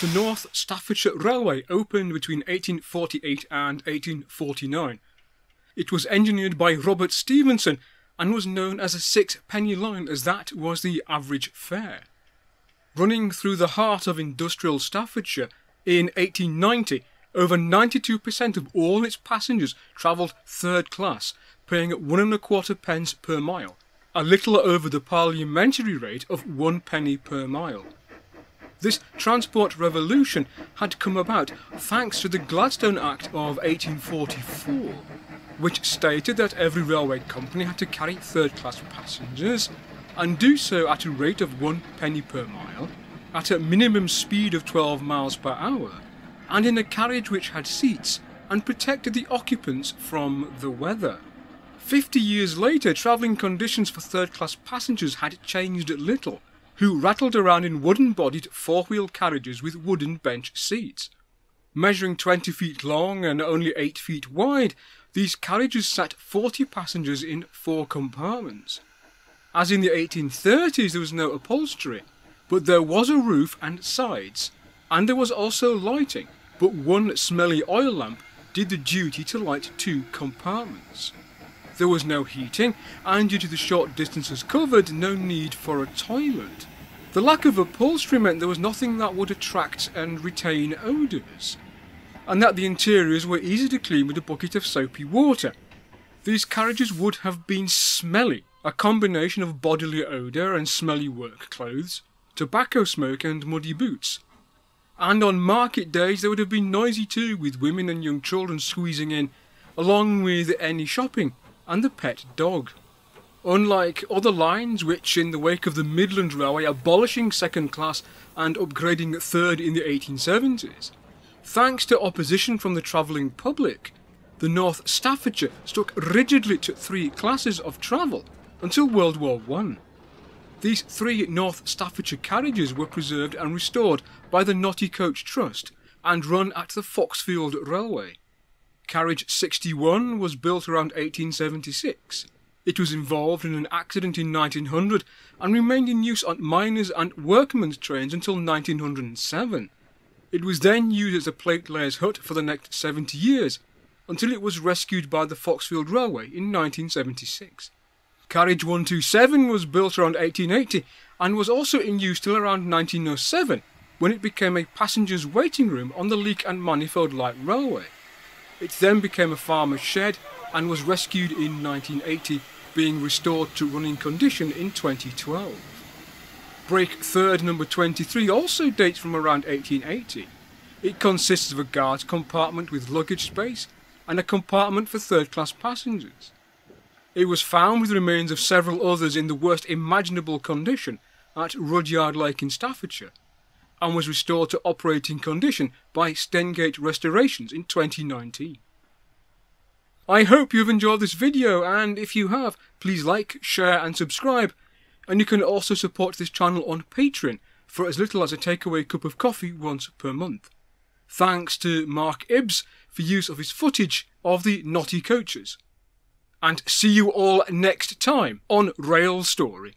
The North Staffordshire Railway opened between 1848 and 1849. It was engineered by Robert Stephenson and was known as a six-penny line, as that was the average fare. Running through the heart of industrial Staffordshire, in 1890, over 92% of all its passengers travelled third class, paying 1 1/4 pence per mile, a little over the parliamentary rate of 1 penny per mile. This transport revolution had come about thanks to the Gladstone Act of 1844, which stated that every railway company had to carry third-class passengers and do so at a rate of 1 penny per mile, at a minimum speed of 12 miles per hour, and in a carriage which had seats and protected the occupants from the weather. 50 years later, travelling conditions for third-class passengers had changed little, who rattled around in wooden-bodied four-wheel carriages with wooden bench seats. Measuring 20 feet long and only 8 feet wide, these carriages sat 40 passengers in 4 compartments. As in the 1830s, there was no upholstery, but there was a roof and sides, and there was also lighting, but one smelly oil lamp did the duty to light 2 compartments. There was no heating, and due to the short distances covered, no need for a toilet. The lack of upholstery meant there was nothing that would attract and retain odours, and that the interiors were easy to clean with a bucket of soapy water. These carriages would have been smelly, a combination of bodily odour and smelly work clothes, tobacco smoke and muddy boots. And on market days they would have been noisy too, with women and young children squeezing in, along with any shopping and the pet dog. Unlike other lines, which in the wake of the Midland Railway abolishing second class and upgrading third in the 1870s, thanks to opposition from the travelling public, the North Staffordshire stuck rigidly to 3 classes of travel until World War I. These 3 North Staffordshire carriages were preserved and restored by the Knotty Coach Trust and run at the Foxfield Railway. Carriage 61 was built around 1876. It was involved in an accident in 1900 and remained in use on miners' and workmen's trains until 1907. It was then used as a plate layer's hut for the next 70 years, until it was rescued by the Foxfield Railway in 1976. Carriage 127 was built around 1880 and was also in use till around 1907, when it became a passenger's waiting room on the Leek and Manifold Light Railway. It then became a farmer's shed and was rescued in 1980, being restored to running condition in 2012. Brake third number 23 also dates from around 1880. It consists of a guard's compartment with luggage space and a compartment for third-class passengers. It was found with remains of several others in the worst imaginable condition at Rudyard Lake in Staffordshire, and was restored to operating condition by Stengate Restorations in 2019. I hope you've enjoyed this video, and if you have, please like, share and subscribe, and you can also support this channel on Patreon for as little as a takeaway cup of coffee once per month. Thanks to Mark Ibs for use of his footage of the Knotty Coaches. And see you all next time on Rail Story.